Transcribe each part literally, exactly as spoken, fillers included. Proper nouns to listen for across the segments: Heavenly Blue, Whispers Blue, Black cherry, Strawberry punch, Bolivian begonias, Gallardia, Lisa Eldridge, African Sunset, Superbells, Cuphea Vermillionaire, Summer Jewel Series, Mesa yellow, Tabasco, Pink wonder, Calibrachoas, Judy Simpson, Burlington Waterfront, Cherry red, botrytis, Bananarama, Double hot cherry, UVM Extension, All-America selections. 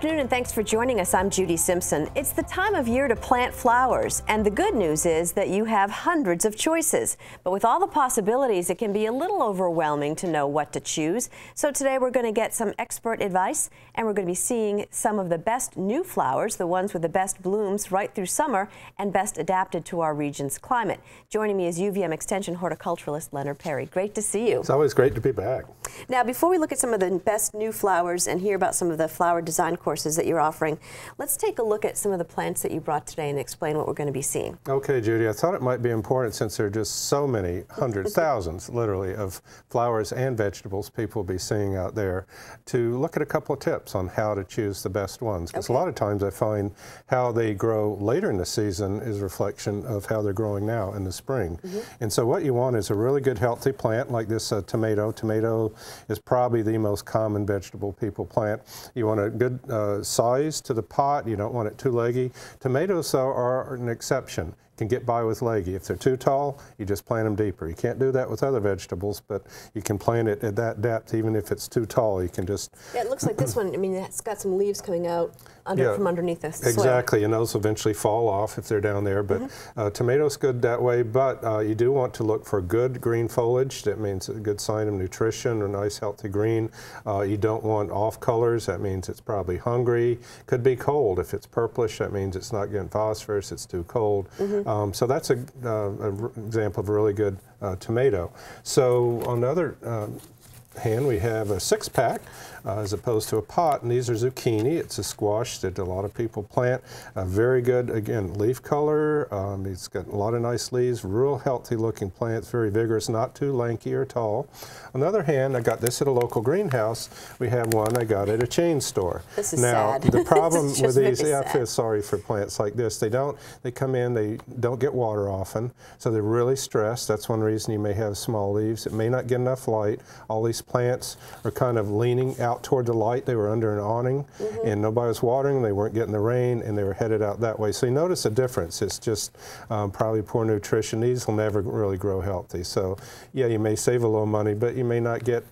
afternoon and thanks for joining us. I'm Judy Simpson. It's the time of year to plant flowers, and the good news is that you have hundreds of choices. But with all the possibilities, it can be a little overwhelming to know what to choose. So today we're going to get some expert advice, and we're going to be seeing some of the best new flowers, the ones with the best blooms right through summer and best adapted to our region's climate. Joining me is U V M Extension horticulturalist Leonard Perry. Great to see you. It's always great to be back. Now, before we look at some of the best new flowers and hear about some of the flower design courses that you're offering, let's take a look at some of the plants that you brought today and explain what we're going to be seeing. Okay, Judy, I thought it might be important, since there are just so many hundreds, thousands literally of flowers and vegetables people will be seeing out there, to look at a couple of tips on how to choose the best ones. Because okay. a lot of times I find how they grow later in the season is a reflection of how they're growing now in the spring. Mm-hmm. And so what you want is a really good healthy plant like this uh, tomato. Tomato is probably the most common vegetable people plant. You want a good uh, size to the pot. You don't want it too leggy. Tomatoes, though, are an exception. Can get by with leggy. If they're too tall, you just plant them deeper. You can't do that with other vegetables, but you can plant it at that depth. Even if it's too tall, you can just... Yeah, it looks like this one, I mean, it's got some leaves coming out under, yeah, from underneath the soil. Exactly, and those eventually fall off if they're down there, but mm-hmm. uh, tomatoes good that way, but uh, you do want to look for good green foliage. That means a good sign of nutrition or nice healthy green. Uh, you don't want off colors. That means it's probably hungry. Could be cold. If it's purplish, that means it's not getting phosphorus, it's too cold. Mm-hmm. Um, so that's an uh, example of a really good uh, tomato. So on the other uh, hand, we have a six-pack uh, as opposed to a pot, and these are zucchini. It's a squash that a lot of people plant. Uh, very good, again, leaf color. Um, it's got a lot of nice leaves, real healthy-looking plants, very vigorous, not too lanky or tall. On the other hand, I got this at a local greenhouse. We have one I got at a chain store. This is now, sad. The problem with these, yeah, I feel sorry for plants like this. They don't, they come in, they don't get water often, so they're really stressed. That's one reason you may have small leaves. It may not get enough light. All these plants are kind of leaning out toward the light. They were under an awning, mm-hmm. and nobody was watering them. They weren't getting the rain, and they were headed out that way. So you notice a difference. It's just um, probably poor nutrition. These will never really grow healthy. So yeah, you may save a little money, but you may not get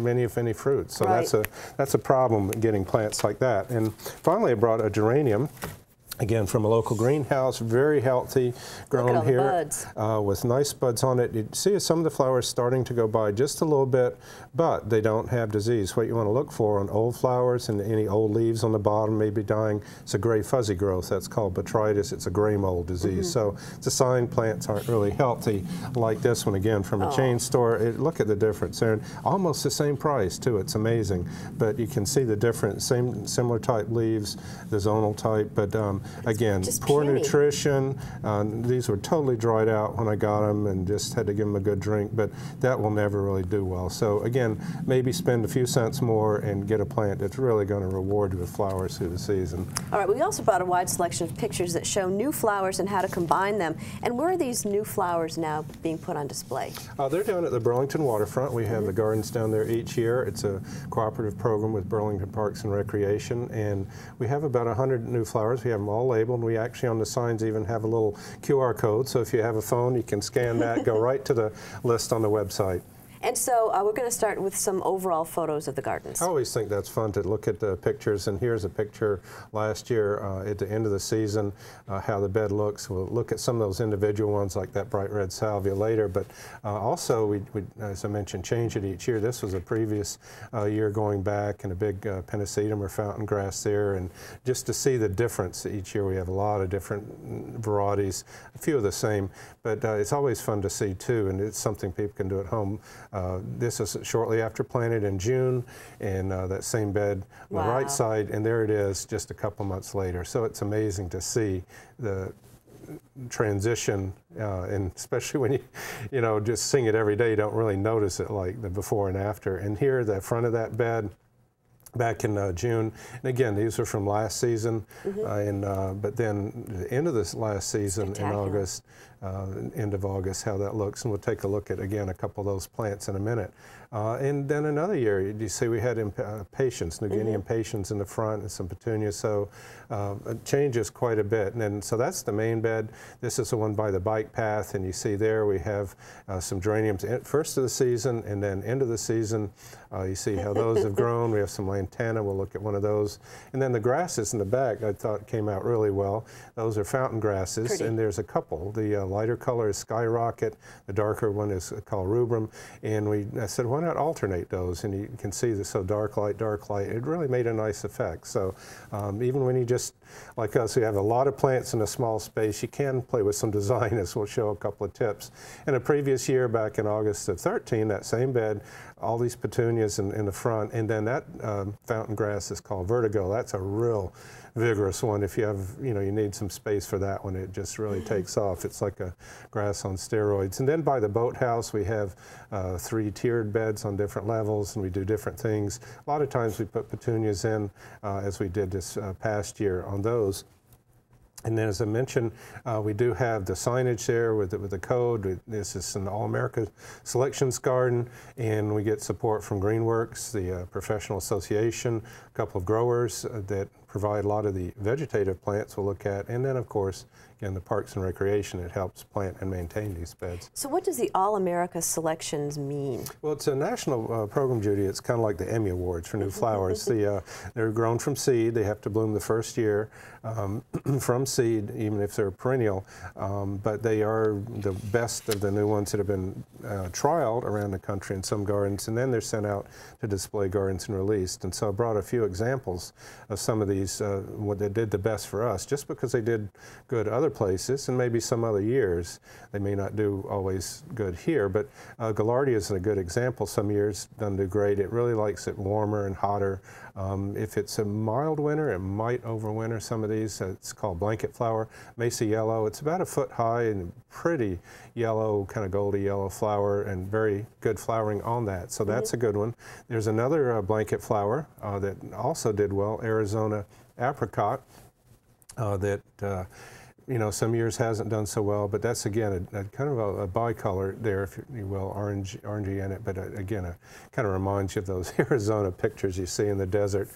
many if any fruit. So right. that's a that's a problem getting plants like that. And finally, I brought a geranium. Again, from a local greenhouse, very healthy, grown here buds. Uh, with nice buds on it. You see some of the flowers starting to go by just a little bit, but they don't have disease. What you want to look for on old flowers and any old leaves on the bottom may be dying, it's a gray fuzzy growth. That's called botrytis. It's a gray mold disease. Mm-hmm. So it's a sign plants aren't really healthy, like this one, again, from a oh. chain store. It, look at the difference. They're almost the same price, too. It's amazing. But you can see the difference. Same, similar type leaves, the zonal type, but um, again, just poor puny nutrition. Uh, these were totally dried out when I got them and just had to give them a good drink, but that will never really do well. So again, maybe spend a few cents more and get a plant that's really going to reward you with flowers through the season. All right, we also brought a wide selection of pictures that show new flowers and how to combine them. And where are these new flowers now being put on display? Uh, they're down at the Burlington Waterfront. We have mm-hmm. the gardens down there each year. It's a cooperative program with Burlington Parks and Recreation, and we have about one hundred new flowers. We have them all all labeled, and we actually on the signs even have a little Q R code, so if you have a phone you can scan that, go right to the list on the website. And so uh, we're going to start with some overall photos of the gardens. I always think that's fun to look at the pictures, and here's a picture last year uh, at the end of the season, uh, how the bed looks. We'll look at some of those individual ones like that bright red salvia later, but uh, also we, we, as I mentioned, change it each year. This was a previous uh, year going back, and a big uh, Pennisetum or fountain grass there, and just to see the difference each year. We have a lot of different varieties, a few of the same, but uh, it's always fun to see too, and it's something people can do at home. Uh, this is shortly after planted in June, and uh, that same bed on wow. the right side, and there it is just a couple months later. So it's amazing to see the transition, uh, and especially when you, you know, just seeing it every day, you don't really notice it like the before and after. And here, the front of that bed, back in uh, June, and again, these are from last season, mm-hmm. uh, and uh, but then the end of this last season in August, uh, end of August, how that looks, and we'll take a look at again a couple of those plants in a minute. Uh, and then another year, you see we had imp uh, patience, New Guinea impatiens in the front, and some petunias, so uh, it changes quite a bit. And then, so that's the main bed. This is the one by the bike path, and you see there we have uh, some geraniums first of the season, and then end of the season, uh, you see how those have grown. We have some lane Santana. We'll look at one of those. And then the grasses in the back I thought came out really well. Those are fountain grasses. Pretty. And there's a couple. The uh, lighter color is Skyrocket. The darker one is called Rubrum. And we I said, why not alternate those? And you can see this, so dark light, dark light. It really made a nice effect. So um, even when you just, like us, you have a lot of plants in a small space, you can play with some design, as we'll show a couple of tips. In a previous year, back in August of thirteen, that same bed, all these petunias in, in the front, and then that um, fountain grass is called Vertigo. That's a real vigorous one. If you have, you know, you need some space for that one, it just really takes off. It's like a grass on steroids. And then by the boathouse, we have uh, three tiered beds on different levels, and we do different things. A lot of times we put petunias in, uh, as we did this uh, past year on those. And then, as I mentioned, uh, we do have the signage there with the, with the code. This is an All-America Selections garden, and we get support from Greenworks, the uh, professional association, a couple of growers uh, that provide a lot of the vegetative plants we'll look at, and then, of course, again, the Parks and Recreation. It helps plant and maintain these beds. So what does the All-America Selections mean? Well, it's a national uh, program, Judy. It's kind of like the Emmy Awards for new flowers. the, uh, they're grown from seed. They have to bloom the first year um, from seed, even if they're perennial. Um, but they are the best of the new ones that have been uh, trialed around the country in some gardens, and then they're sent out to display gardens and released. And so I brought a few examples of some of these, uh, what they did the best for us, just because they did good other places, and maybe some other years they may not do always good here, but uh, Gallardia is a good example. Some years done do great. It really likes it warmer and hotter. Um, if it's a mild winter, it might overwinter some of these. Uh, it's called blanket flower. Mesa yellow, it's about a foot high and pretty yellow, kind of goldy yellow flower, and very good flowering on that. So that's mm-hmm. a good one. There's another uh, blanket flower uh, that also did well, Arizona apricot, uh, that uh, you know, some years hasn't done so well, but that's again a, a kind of a, a bicolor there, if you will, orange, orangey in it. But a, again, it kind of reminds you of those Arizona pictures you see in the desert.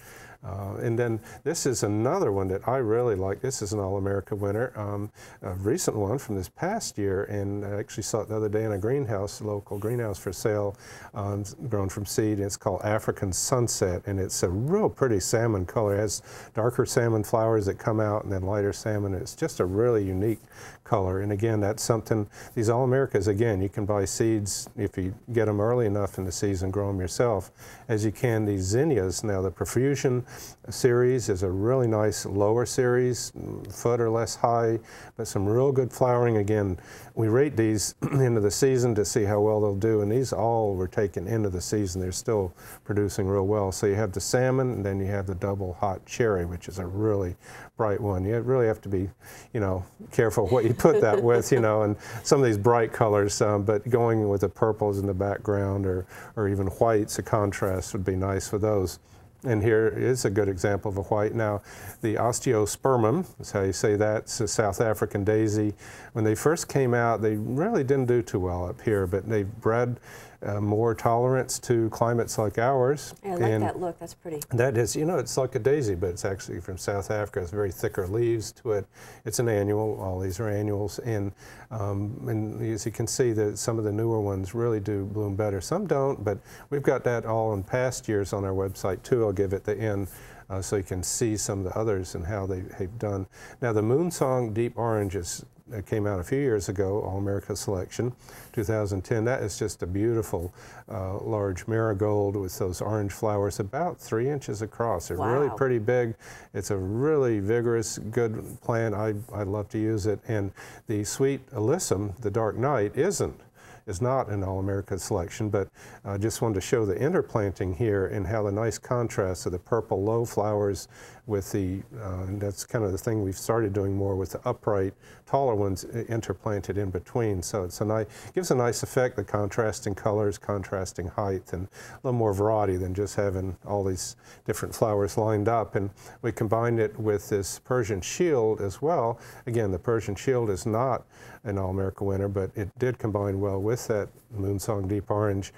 Uh, and then this is another one that I really like. This is an All-America winner, um, a recent one from this past year, and I actually saw it the other day in a greenhouse, a local greenhouse for sale, um, grown from seed. And it's called African Sunset, and it's a real pretty salmon color. It has darker salmon flowers that come out and then lighter salmon. It's just a really unique color, and again, that's something, these All-Americas, again, you can buy seeds if you get them early enough in the season, grow them yourself, as you can these zinnias. Now the Profusion series is a really nice lower series, foot or less high, but some real good flowering. Again, we rate these into the season to see how well they'll do, and these all were taken into the season. They're still producing real well. So you have the salmon, and then you have the double hot cherry, which is a really bright one. You really have to be, you know, careful what you put that with, you know, and some of these bright colors, um, but going with the purples in the background, or, or even whites, a contrast would be nice for those. And here is a good example of a white. Now, the Osteospermum, is how you say that, it's a South African daisy. When they first came out, they really didn't do too well up here, but they've bred Uh, more tolerance to climates like ours. Yeah, I like and that look, that's pretty. That is, you know, it's like a daisy, but it's actually from South Africa. It's very thicker leaves to it. It's an annual, all these are annuals, and, um, and as you can see, that some of the newer ones really do bloom better. Some don't, but we've got that all in past years on our website too. I'll give it the end. Uh, so you can see some of the others and how they have done. Now the Moonsong Deep Orange is, uh, came out a few years ago, All-America Selection, two thousand ten. That is just a beautiful uh, large marigold with those orange flowers about three inches across. They're wow. really pretty big. It's a really vigorous, good plant. I, I love to use it. And the sweet alyssum, the Dark Knight, isn't. is not an All-America Selection, but I uh, just wanted to show the interplanting here and how the nice contrast of the purple low flowers with the, uh, and that's kind of the thing we've started doing more with the upright, taller ones interplanted in between. So it's a nice, gives a nice effect, the contrasting colors, contrasting height, and a little more variety than just having all these different flowers lined up. And we combined it with this Persian shield as well. Again, the Persian shield is not an All-America winner, but it did combine well with that Moonsong Deep Orange.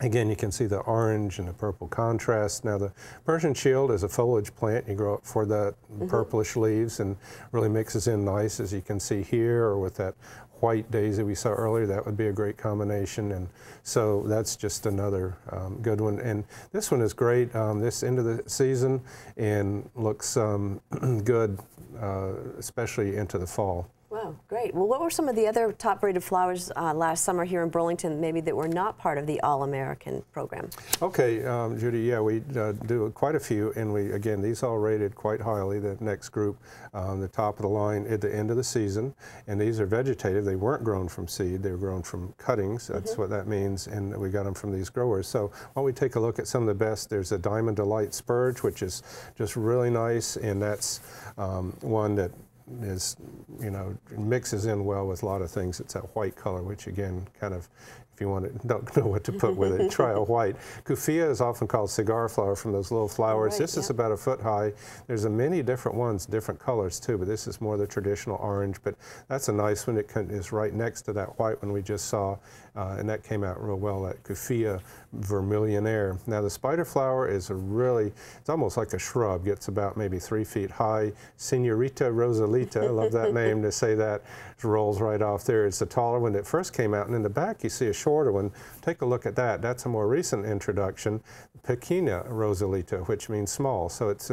Again, you can see the orange and the purple contrast. Now, the Persian shield is a foliage plant. You grow it for the mm-hmm. purplish leaves and really mixes in nice, as you can see here, or with that white daisy we saw earlier. That would be a great combination. And so that's just another um, good one. And this one is great um, this end of the season and looks um, good, uh, especially into the fall. Wow, great. Well, what were some of the other top-rated flowers uh, last summer here in Burlington, maybe that were not part of the All-American program? Okay, um, Judy, yeah, we uh, do quite a few, and we, again, these all rated quite highly, the next group, um, the top of the line at the end of the season, and these are vegetative. They weren't grown from seed, they were grown from cuttings, that's mm-hmm. what that means, and we got them from these growers. So while we take a look at some of the best, there's a Diamond Delight Spurge, which is just really nice, and that's um, one that is, you know, mixes in well with a lot of things. It's that white color, which again, kind of, if you want to, don't know what to put with it, try a white. Cuphea is often called cigar flower from those little flowers. Right, this yeah. is about a foot high. There's a many different ones, different colors too, but this is more the traditional orange, but that's a nice one. It can, is right next to that white one we just saw, uh, and that came out real well, that Cuphea Vermillionaire. Now the spider flower is a really, it's almost like a shrub, gets about maybe three feet high. Senorita Rosalita, I love that name to say that, it rolls right off there. It's the taller one that first came out, and in the back you see a shorter one. Take a look at that. That's a more recent introduction. Pequena rosalita, which means small. So it's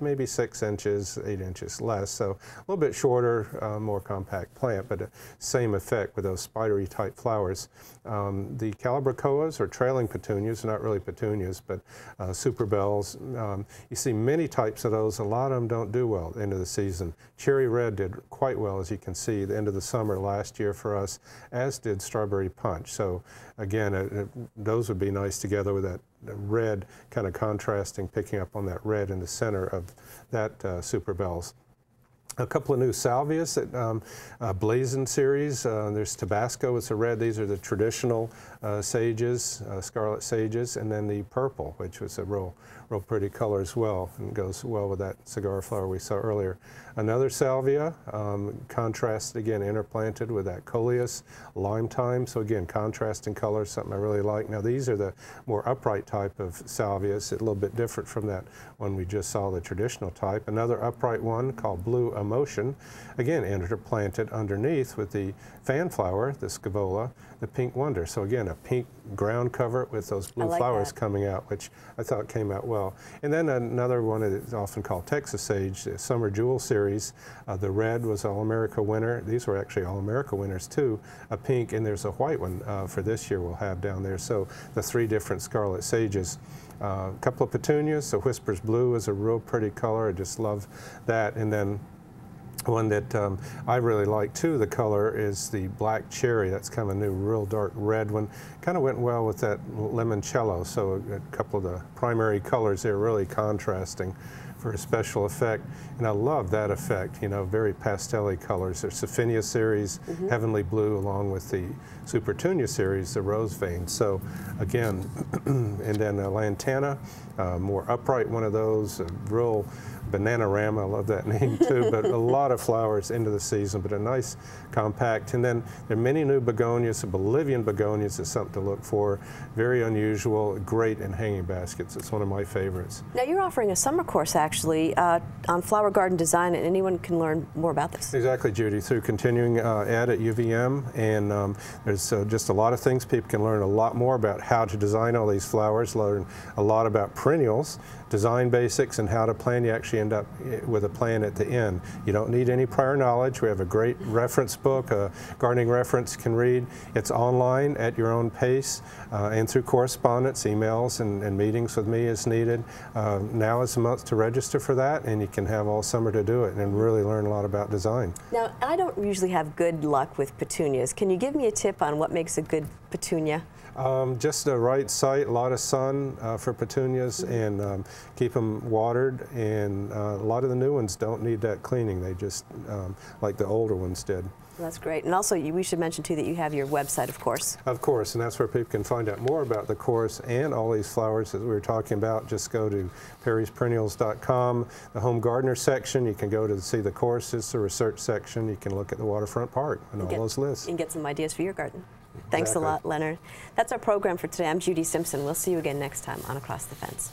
maybe six inches, eight inches less. So a little bit shorter, uh, more compact plant, but same effect with those spidery type flowers. Um, the Calibrachoas, or trailing petunias, not really petunias, but uh, superbells. Um, you see many types of those. A lot of them don't do well at the end of the season. Cherry red did quite well, as you can see, the end of the summer last year for us, as did strawberry punch. So again, uh, those would be nice together with that red, kind of contrasting, picking up on that red in the center of that uh, Superbells. A couple of new salvias, that um, uh, Blazin series. Uh, there's Tabasco, it's a red. These are the traditional uh, sages, uh, scarlet sages, and then the purple, which was a real, real pretty color as well, and goes well with that cigar flower we saw earlier. Another salvia, um, contrast again, interplanted with that coleus, lime thyme. So again, contrast in color, something I really like. Now these are the more upright type of salvias, a little bit different from that one we just saw, the traditional type. Another upright one called Blue Motion, again interplanted underneath with the fan flower, the Scavola, the Pink Wonder. So again, a pink ground cover with those blue like flowers that. Coming out, which I thought came out well. And then another one that's often called Texas Sage, the Summer Jewel Series. Uh, the red was All-America winner. These were actually All-America winners too. A pink, and there's a white one uh, for this year we'll have down there. So the three different scarlet sages. A uh, couple of petunias, so Whispers Blue is a real pretty color. I just love that. And then one that um, I really like too, the color, is the black cherry. That's kind of a new real dark red one. Kind of went well with that limoncello. So a, a couple of the primary colors there really contrasting for a special effect. And I love that effect, you know, very pastel-y colors. There's Sophinia series, mm-hmm. Heavenly Blue, along with the Supertunia series, the Rose Vein. So again, and then a Lantana, uh, more upright one of those, a real Bananarama, I love that name too, but a lot of flowers into the season, but a nice compact. And then there are many new begonias. The Bolivian begonias is something to look for. Very unusual, great in hanging baskets. It's one of my favorites. Now you're offering a summer course actually uh, on flower garden design, and anyone can learn more about this. Exactly, Judy, through continuing uh, ed at U V M, and um, there's uh, just a lot of things people can learn a lot more about how to design all these flowers, learn a lot about perennials, design basics, and how to plan. You actually end up with a plan at the end. You don't need any prior knowledge. We have a great reference book, a gardening reference can read. It's online at your own pace, uh, and through correspondence, emails, and, and meetings with me as needed. Uh, now is the month to register for that, and you can have all summer to do it and really learn a lot about design. Now, I don't usually have good luck with petunias. Can you give me a tip on what makes a good petunia? Um, just the right site, a lot of sun uh, for petunias, mm-hmm. and um, keep them watered, and uh, a lot of the new ones don't need that cleaning. They just, um, like the older ones did. That's great. And also, you, we should mention too that you have your website, of course. Of course, and that's where people can find out more about the course and all these flowers that we were talking about. Just go to perrys perennials dot com, the Home Gardener section. You can go to see the courses, the research section. You can look at the Waterfront Park and, and all get, those lists. And get some ideas for your garden. Thanks exactly. a lot, Leonard. That's our program for today. I'm Judy Simpson. We'll see you again next time on Across the Fence.